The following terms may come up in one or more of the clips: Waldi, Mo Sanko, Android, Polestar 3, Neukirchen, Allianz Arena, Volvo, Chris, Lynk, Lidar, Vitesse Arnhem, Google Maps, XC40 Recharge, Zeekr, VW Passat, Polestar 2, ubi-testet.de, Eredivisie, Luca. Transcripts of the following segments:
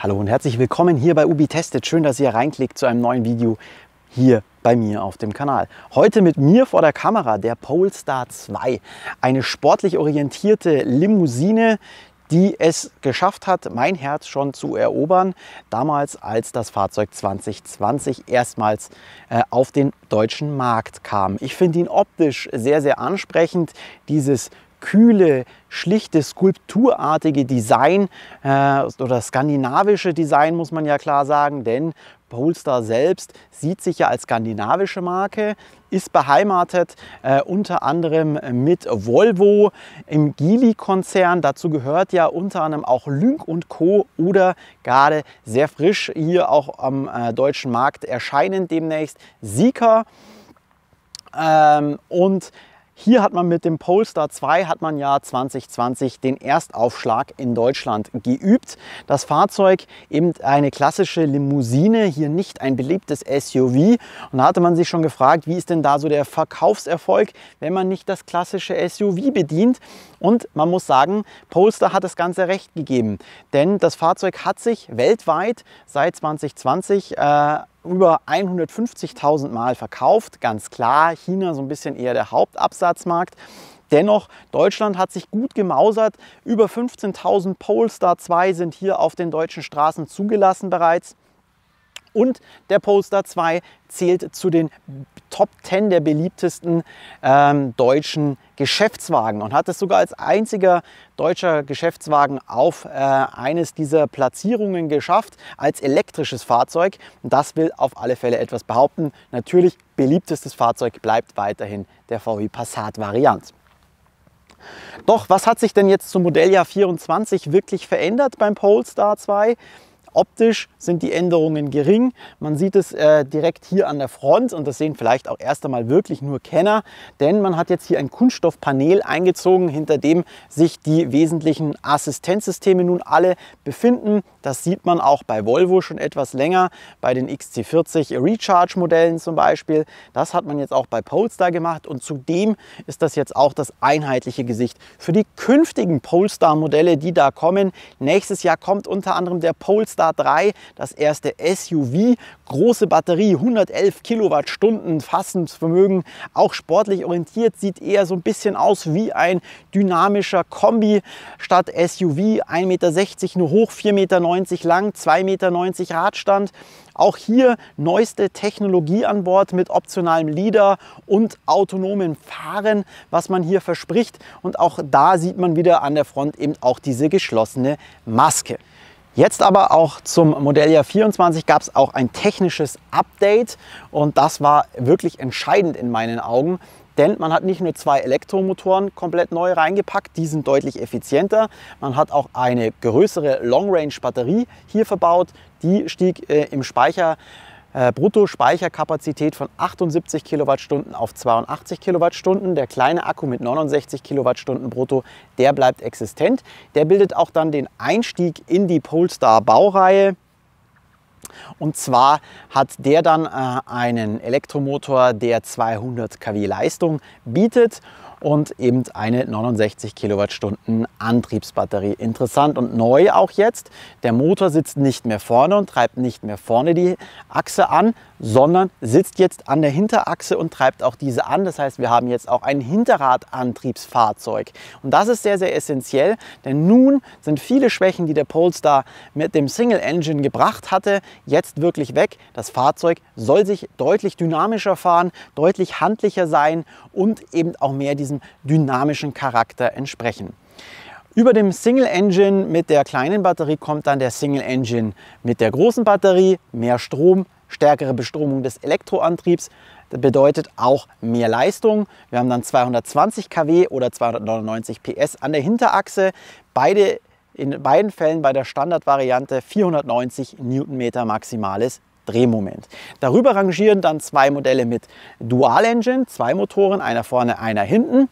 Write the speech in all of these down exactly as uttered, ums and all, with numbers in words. Hallo und herzlich willkommen hier bei Ubi Testet. Schön, dass ihr reinklickt zu einem neuen Video hier bei mir auf dem Kanal. Heute mit mir vor der Kamera der Polestar zwei. Eine sportlich orientierte Limousine, die es geschafft hat, mein Herz schon zu erobern. Damals, als das Fahrzeug zwanzig zwanzig erstmals äh, auf den deutschen Markt kam. Ich finde ihn optisch sehr, sehr ansprechend. Dieses kühle, schlichte, skulpturartige Design äh, oder skandinavische Design, muss man ja klar sagen, denn Polestar selbst sieht sich ja als skandinavische Marke, ist beheimatet äh, unter anderem mit Volvo im Geely-Konzern. Dazu gehört ja unter anderem auch Lynk und Co. oder gerade sehr frisch hier auch am äh, deutschen Markt erscheinend demnächst Zeekr. Ähm, und Hier hat man mit dem Polestar zwei hat man ja zwanzig zwanzig den Erstaufschlag in Deutschland geübt. Das Fahrzeug eben eine klassische Limousine, hier nicht ein beliebtes S U V. Und da hatte man sich schon gefragt, wie ist denn da so der Verkaufserfolg, wenn man nicht das klassische S U V bedient? Und man muss sagen, Polestar hat das Ganze recht gegeben, denn das Fahrzeug hat sich weltweit seit zwanzig zwanzig äh, über hundertfünfzigtausend Mal verkauft. Ganz klar, China so ein bisschen eher der Hauptabsatzmarkt. Dennoch, Deutschland hat sich gut gemausert. Über fünfzehntausend Polestar zwei sind hier auf den deutschen Straßen zugelassen bereits. Und der Polestar zwei zählt zu den Top zehn der beliebtesten ähm, deutschen Geschäftswagen und hat es sogar als einziger deutscher Geschäftswagen auf äh, eines dieser Platzierungen geschafft, als elektrisches Fahrzeug. Und das will auf alle Fälle etwas behaupten. Natürlich, beliebtestes Fahrzeug bleibt weiterhin der V W Passat-Variant. Doch, was hat sich denn jetzt zum Modelljahr vierundzwanzig wirklich verändert beim Polestar zwei? Optisch sind die Änderungen gering. Man sieht es äh, direkt hier an der Front und das sehen vielleicht auch erst einmal wirklich nur Kenner, denn man hat jetzt hier ein Kunststoffpanel eingezogen, hinter dem sich die wesentlichen Assistenzsysteme nun alle befinden. Das sieht man auch bei Volvo schon etwas länger, bei den X C vierzig Recharge Modellen zum Beispiel. Das hat man jetzt auch bei Polestar gemacht und zudem ist das jetzt auch das einheitliche Gesicht für die künftigen Polestar Modelle, die da kommen. Nächstes Jahr kommt unter anderem der Polestar drei, das erste S U V, große Batterie, hundertelf Kilowattstunden Fassungsvermögen, auch sportlich orientiert, sieht eher so ein bisschen aus wie ein dynamischer Kombi statt S U V, ein Meter sechzig nur hoch, vier Meter neunzig lang, zwei Meter neunzig Radstand. Auch hier neueste Technologie an Bord mit optionalem Lidar und autonomem Fahren, was man hier verspricht. Und auch da sieht man wieder an der Front eben auch diese geschlossene Maske. Jetzt aber auch zum Modelljahr vierundzwanzig gab es auch ein technisches Update und das war wirklich entscheidend in meinen Augen, denn man hat nicht nur zwei Elektromotoren komplett neu reingepackt, die sind deutlich effizienter, man hat auch eine größere Long-Range-Batterie hier verbaut, die stieg äh, im Speicher Brutto-Speicherkapazität von achtundsiebzig Kilowattstunden auf zweiundachtzig Kilowattstunden. Der kleine Akku mit neunundsechzig Kilowattstunden brutto, der bleibt existent. Der bildet auch dann den Einstieg in die Polestar-Baureihe. Und zwar hat der dann äh, einen Elektromotor, der zweihundert Kilowatt Leistung bietet und eben eine neunundsechzig Kilowattstunden Antriebsbatterie. Interessant und neu auch jetzt, der Motor sitzt nicht mehr vorne und treibt nicht mehr vorne die Achse an, sondern sitzt jetzt an der Hinterachse und treibt auch diese an. Das heißt, wir haben jetzt auch ein Hinterradantriebsfahrzeug. Und das ist sehr, sehr essentiell, denn nun sind viele Schwächen, die der Polestar mit dem Single Engine gebracht hatte, jetzt wirklich weg. Das Fahrzeug soll sich deutlich dynamischer fahren, deutlich handlicher sein und eben auch mehr diesem dynamischen Charakter entsprechen. Über dem Single Engine mit der kleinen Batterie kommt dann der Single Engine mit der großen Batterie, mehr Strom, stärkere Bestromung des Elektroantriebs, das bedeutet auch mehr Leistung. Wir haben dann zweihundertzwanzig Kilowatt oder zweihundertneunundneunzig P S an der Hinterachse, beide in beiden Fällen bei der Standardvariante vierhundertneunzig Newtonmeter maximales Drehmoment. Darüber rangieren dann zwei Modelle mit Dual Engine, zwei Motoren, einer vorne, einer hinten.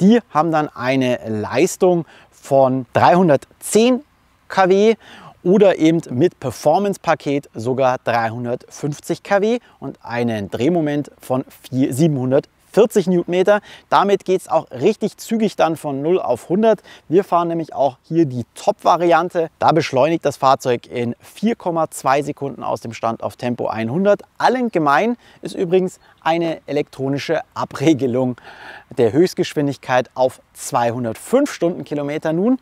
Die haben dann eine Leistung von dreihundertzehn Kilowatt oder eben mit Performance-Paket sogar dreihundertfünfzig Kilowatt und einen Drehmoment von siebenhundertvierzig vierzig Newtonmeter. Damit geht es auch richtig zügig dann von null auf hundert. Wir fahren nämlich auch hier die Top-Variante. Da beschleunigt das Fahrzeug in vier Komma zwei Sekunden aus dem Stand auf Tempo hundert. Allen gemein ist übrigens eine elektronische Abregelung der Höchstgeschwindigkeit auf zweihundertfünf Stundenkilometer nun.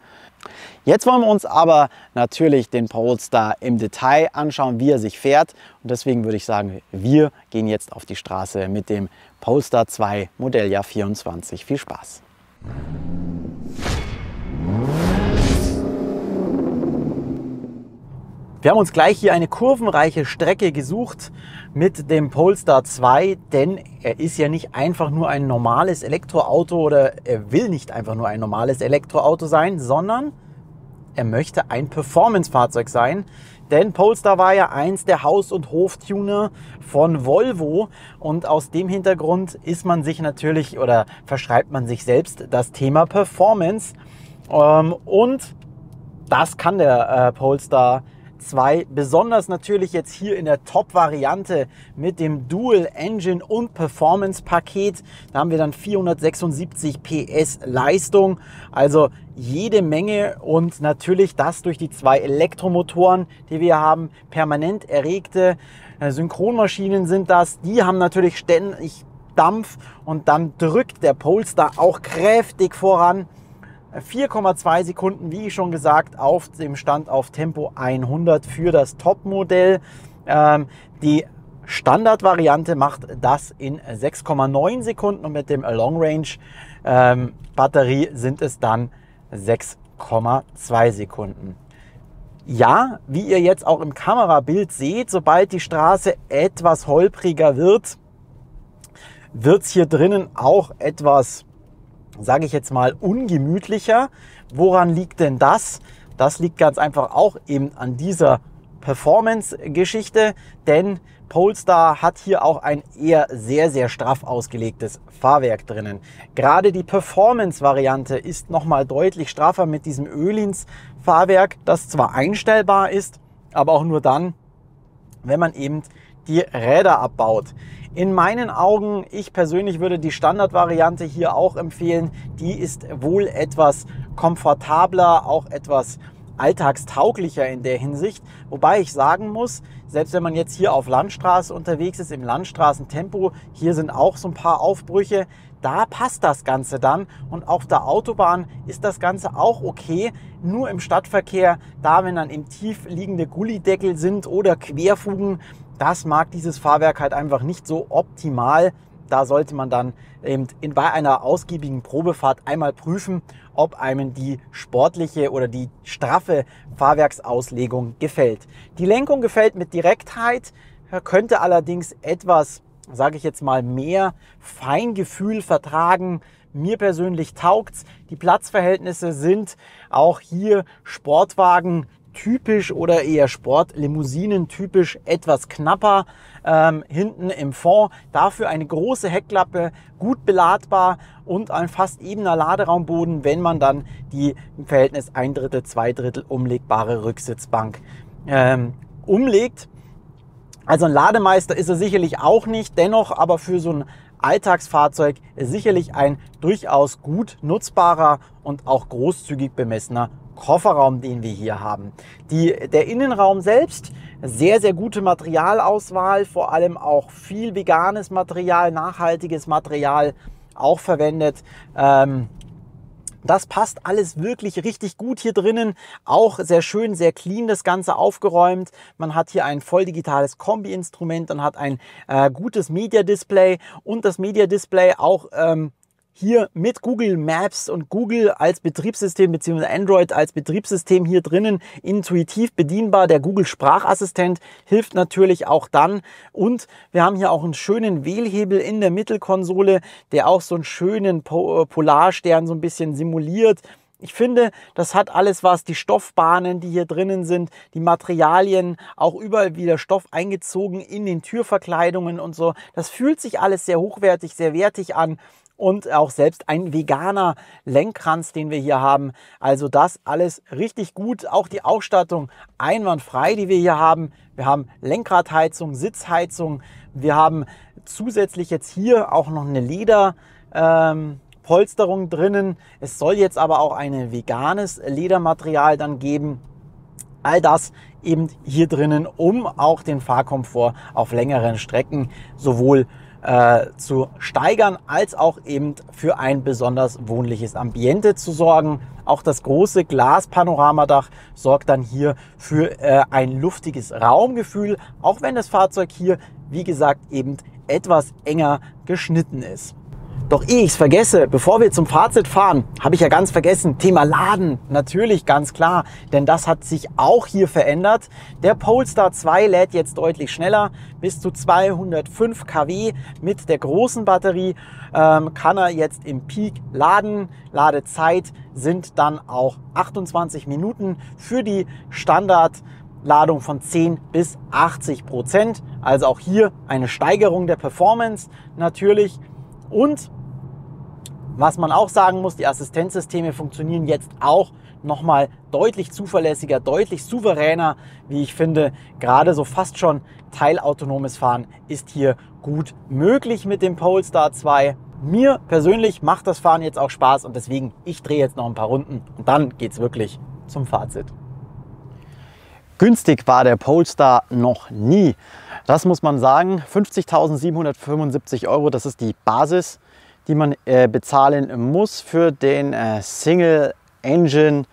Jetzt wollen wir uns aber natürlich den Polestar im Detail anschauen, wie er sich fährt. Und deswegen würde ich sagen, wir gehen jetzt auf die Straße mit dem Polestar zwei Modelljahr vierundzwanzig. Viel Spaß! Wir haben uns gleich hier eine kurvenreiche Strecke gesucht mit dem Polestar zwei, denn er ist ja nicht einfach nur ein normales Elektroauto oder er will nicht einfach nur ein normales Elektroauto sein, sondern er möchte ein Performance-Fahrzeug sein. Denn Polestar war ja eins der Haus- und Hoftuner von Volvo und aus dem Hintergrund ist man sich natürlich oder verschreibt man sich selbst das Thema Performance und das kann der Polestar zwei, besonders natürlich jetzt hier in der Top-Variante mit dem Dual-Engine- und Performance-Paket. Da haben wir dann vierhundertsechsundsiebzig P S Leistung, also jede Menge und natürlich das durch die zwei Elektromotoren, die wir haben, permanent erregte Synchronmaschinen sind das. Die haben natürlich ständig Dampf und dann drückt der Polestar auch kräftig voran. vier Komma zwei Sekunden, wie schon gesagt, auf dem Stand auf Tempo hundert für das Top-Modell. Ähm, die Standardvariante macht das in sechs Komma neun Sekunden und mit dem Long-Range-Batterie ähm, sind es dann sechs Komma zwei Sekunden. Ja, wie ihr jetzt auch im Kamerabild seht, sobald die Straße etwas holpriger wird, wird es hier drinnen auch etwas, sage ich jetzt mal, ungemütlicher. Woran liegt denn das? Das liegt ganz einfach auch eben an dieser Performance-Geschichte, denn Polestar hat hier auch ein eher sehr, sehr straff ausgelegtes Fahrwerk drinnen. Gerade die Performance-Variante ist nochmal deutlich straffer mit diesem Öhlins-Fahrwerk, das zwar einstellbar ist, aber auch nur dann, wenn man eben die Räder abbaut. In meinen Augen, ich persönlich würde die Standardvariante hier auch empfehlen. Die ist wohl etwas komfortabler, auch etwas alltagstauglicher in der Hinsicht. Wobei ich sagen muss, selbst wenn man jetzt hier auf Landstraße unterwegs ist, im Landstraßentempo, hier sind auch so ein paar Aufbrüche, da passt das Ganze dann. Und auf der Autobahn ist das Ganze auch okay. Nur im Stadtverkehr, da wenn dann eben tief liegende Gullideckel sind oder Querfugen, das mag dieses Fahrwerk halt einfach nicht so optimal. Da sollte man dann eben in, bei einer ausgiebigen Probefahrt einmal prüfen, ob einem die sportliche oder die straffe Fahrwerksauslegung gefällt. Die Lenkung gefällt mit Direktheit, könnte allerdings etwas, sage ich jetzt mal, mehr Feingefühl vertragen. Mir persönlich taugt's. Die Platzverhältnisse sind auch hier Sportwagen typisch oder eher Sportlimousinen typisch etwas knapper ähm, hinten im Fond. Dafür eine große Heckklappe, gut beladbar und ein fast ebener Laderaumboden, wenn man dann die im Verhältnis ein Drittel, zwei Drittel umlegbare Rücksitzbank ähm, umlegt. Also ein Lademeister ist er sicherlich auch nicht, dennoch aber für so ein Alltagsfahrzeug sicherlich ein durchaus gut nutzbarer und auch großzügig bemessener Kofferraum, den wir hier haben. Die, der Innenraum selbst, sehr, sehr gute Materialauswahl, vor allem auch viel veganes Material, nachhaltiges Material auch verwendet. Ähm, das passt alles wirklich richtig gut hier drinnen. Auch sehr schön, sehr clean das Ganze aufgeräumt. Man hat hier ein voll digitales Kombi-Instrument, dann hat ein äh, gutes Media-Display und das Media-Display auch ähm, hier mit Google Maps und Google als Betriebssystem bzw. Android als Betriebssystem hier drinnen intuitiv bedienbar. Der Google Sprachassistent hilft natürlich auch dann. Und wir haben hier auch einen schönen Wählhebel in der Mittelkonsole, der auch so einen schönen Polarstern so ein bisschen simuliert. Ich finde, das hat alles was, die Stoffbahnen, die hier drinnen sind, die Materialien, auch überall wieder Stoff eingezogen in den Türverkleidungen und so. Das fühlt sich alles sehr hochwertig, sehr wertig an. Und auch selbst ein veganer Lenkkranz, den wir hier haben. Also das alles richtig gut. Auch die Ausstattung einwandfrei, die wir hier haben. Wir haben Lenkradheizung, Sitzheizung. Wir haben zusätzlich jetzt hier auch noch eine Lederpolsterung ähm, drinnen. Es soll jetzt aber auch ein veganes Ledermaterial dann geben. All das eben hier drinnen, um auch den Fahrkomfort auf längeren Strecken sowohl äh, zu steigern, als auch eben für ein besonders wohnliches Ambiente zu sorgen. Auch das große Glaspanoramadach sorgt dann hier für äh, ein luftiges Raumgefühl, auch wenn das Fahrzeug hier, wie gesagt, eben etwas enger geschnitten ist. Doch ehe ich es vergesse, bevor wir zum Fazit fahren, habe ich ja ganz vergessen, Thema Laden, natürlich ganz klar, denn das hat sich auch hier verändert. Der Polestar zwei lädt jetzt deutlich schneller, bis zu zweihundertfünf Kilowatt mit der großen Batterie ähm, kann er jetzt im Peak laden. Ladezeit sind dann auch achtundzwanzig Minuten für die Standardladung von zehn bis achtzig Prozent. Also auch hier eine Steigerung der Performance natürlich. Und was man auch sagen muss, die Assistenzsysteme funktionieren jetzt auch nochmal deutlich zuverlässiger, deutlich souveräner, wie ich finde. Gerade so fast schon teilautonomes Fahren ist hier gut möglich mit dem Polestar zwei. Mir persönlich macht das Fahren jetzt auch Spaß und deswegen, ich drehe jetzt noch ein paar Runden und dann geht es wirklich zum Fazit. Günstig war der Polestar noch nie. Das muss man sagen, fünfzigtausendsiebenhundertfünfundsiebzig Euro, das ist die Basis, die man äh, bezahlen muss für den äh, Single Engine,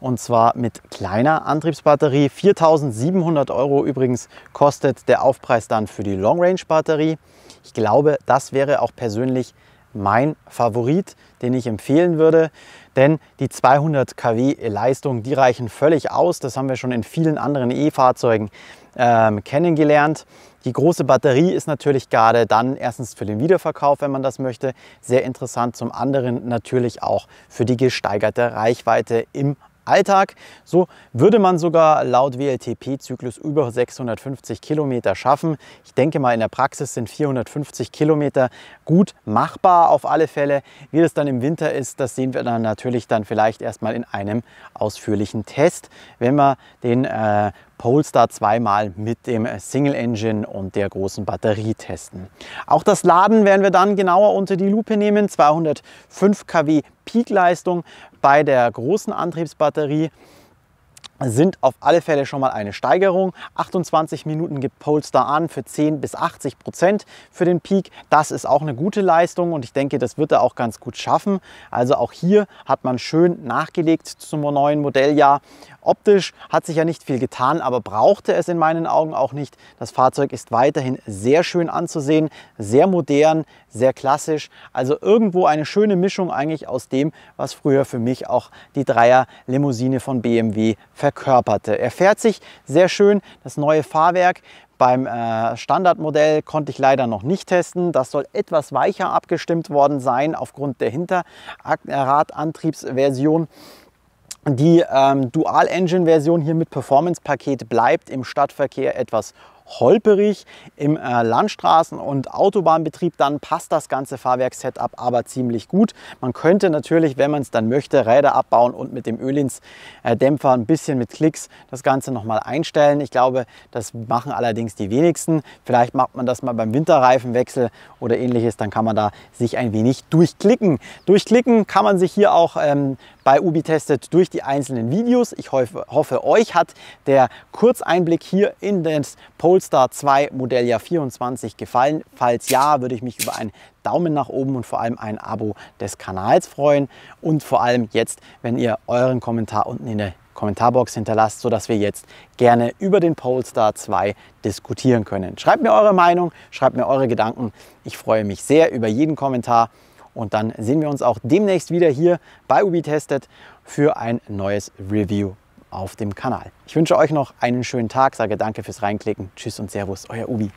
und zwar mit kleiner Antriebsbatterie. viertausendsiebenhundert Euro übrigens kostet der Aufpreis dann für die Long Range Batterie. Ich glaube, das wäre auch persönlich mein Favorit, den ich empfehlen würde, denn die zweihundert Kilowatt Leistung, die reichen völlig aus. Das haben wir schon in vielen anderen E-Fahrzeugen Ähm, kennengelernt. Die große Batterie ist natürlich gerade dann erstens für den Wiederverkauf, wenn man das möchte, sehr interessant. Zum anderen natürlich auch für die gesteigerte Reichweite im Alltag. So würde man sogar laut W L T P-Zyklus über sechshundertfünfzig Kilometer schaffen. Ich denke mal, in der Praxis sind vierhundertfünfzig Kilometer gut machbar auf alle Fälle. Wie das dann im Winter ist, das sehen wir dann natürlich dann vielleicht erstmal in einem ausführlichen Test, wenn wir den äh, Polestar zweimal mit dem Single Engine und der großen Batterie testen. Auch das Laden werden wir dann genauer unter die Lupe nehmen. zweihundertfünf Kilowatt Peakleistung bei der großen Antriebsbatterie sind auf alle Fälle schon mal eine Steigerung. achtundzwanzig Minuten gibt Polestar an für zehn bis achtzig Prozent für den Peak. Das ist auch eine gute Leistung und ich denke, das wird er auch ganz gut schaffen. Also auch hier hat man schön nachgelegt zum neuen Modelljahr. Optisch hat sich ja nicht viel getan, aber brauchte es in meinen Augen auch nicht. Das Fahrzeug ist weiterhin sehr schön anzusehen, sehr modern, sehr klassisch. Also irgendwo eine schöne Mischung eigentlich aus dem, was früher für mich auch die Dreier-Limousine von B M W verkörperte. Er fährt sich sehr schön, das neue Fahrwerk. Beim äh, Standardmodell konnte ich leider noch nicht testen. Das soll etwas weicher abgestimmt worden sein aufgrund der Hinterradantriebsversion. Die ähm, Dual-Engine-Version hier mit Performance-Paket bleibt im Stadtverkehr etwas holperig. Im äh, Landstraßen- und Autobahnbetrieb dann passt das ganze Fahrwerk-Setup aber ziemlich gut. Man könnte natürlich, wenn man es dann möchte, Räder abbauen und mit dem Öhlins-Dämpfer ein bisschen mit Klicks das Ganze nochmal einstellen. Ich glaube, das machen allerdings die wenigsten. Vielleicht macht man das mal beim Winterreifenwechsel oder ähnliches, dann kann man da sich ein wenig durchklicken. Durchklicken kann man sich hier auch ähm, bei Ubi Testet durch die einzelnen Videos. Ich hoffe, hoffe, euch hat der Kurzeinblick hier in das Polestar zwei Modelljahr vierundzwanzig gefallen. Falls ja, würde ich mich über einen Daumen nach oben und vor allem ein Abo des Kanals freuen. Und vor allem jetzt, wenn ihr euren Kommentar unten in der Kommentarbox hinterlasst, sodass wir jetzt gerne über den Polestar zwei diskutieren können. Schreibt mir eure Meinung, schreibt mir eure Gedanken. Ich freue mich sehr über jeden Kommentar. Und dann sehen wir uns auch demnächst wieder hier bei Ubi Testet für ein neues Review auf dem Kanal. Ich wünsche euch noch einen schönen Tag, sage danke fürs Reinklicken, tschüss und servus, euer Ubi.